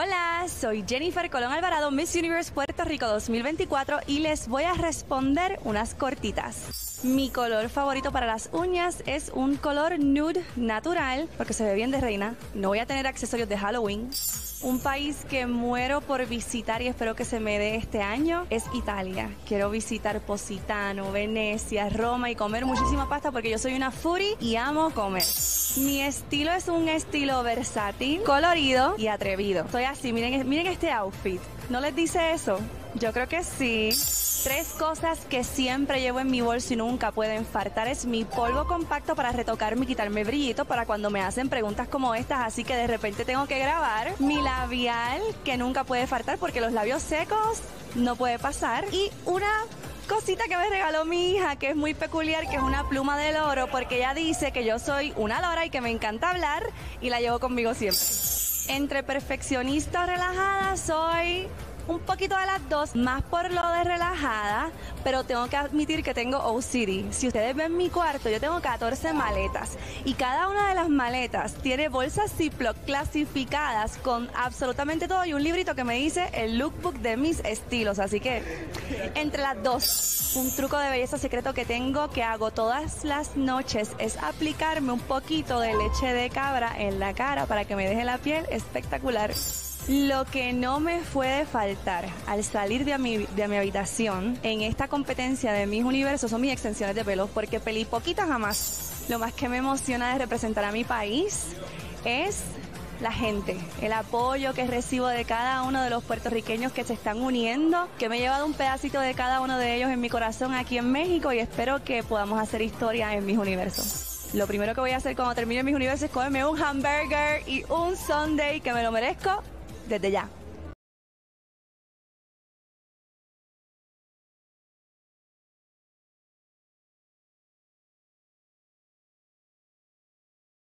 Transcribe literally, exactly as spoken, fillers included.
Hola, soy Jennifer Colón Alvarado, Miss Universe Puerto Rico dos mil veinticuatro y les voy a responder unas cortitas. Mi color favorito para las uñas es un color nude natural porque se ve bien de reina. No voy a tener accesorios de Halloween. Un país que muero por visitar y espero que se me dé este año es Italia. Quiero visitar Positano, Venecia, Roma y comer muchísima pasta porque yo soy una foodie y amo comer. Mi estilo es un estilo versátil, colorido y atrevido. Estoy así, miren, miren este outfit. ¿No les dice eso? Yo creo que sí. Tres cosas que siempre llevo en mi bolso y nunca pueden faltar es mi polvo compacto para retocarme y quitarme brillito para cuando me hacen preguntas como estas, así que de repente tengo que grabar. Mi labial, que nunca puede faltar porque los labios secos no puede pasar. Y una cosita que me regaló mi hija, que es muy peculiar, que es una pluma de loro, porque ella dice que yo soy una lora y que me encanta hablar y la llevo conmigo siempre. Entre perfeccionista o relajada soy un poquito de las dos, más por lo de relajada, pero tengo que admitir que tengo O C D. Si ustedes ven mi cuarto, yo tengo catorce maletas y cada una de las maletas tiene bolsas Ziploc clasificadas con absolutamente todo y un librito que me dice el lookbook de mis estilos, así que entre las dos. Un truco de belleza secreto que tengo, que hago todas las noches, es aplicarme un poquito de leche de cabra en la cara para que me deje la piel espectacular. Lo que no me fue de faltar al salir de mi, de mi habitación en esta competencia de Miss Universo son mis extensiones de pelos, porque peli poquita jamás. Lo más que me emociona de representar a mi país es la gente, el apoyo que recibo de cada uno de los puertorriqueños que se están uniendo, que me he llevado un pedacito de cada uno de ellos en mi corazón aquí en México y espero que podamos hacer historia en Miss Universo. Lo primero que voy a hacer cuando termine Miss Universo es comerme un hamburger y un sundae que me lo merezco desde ya.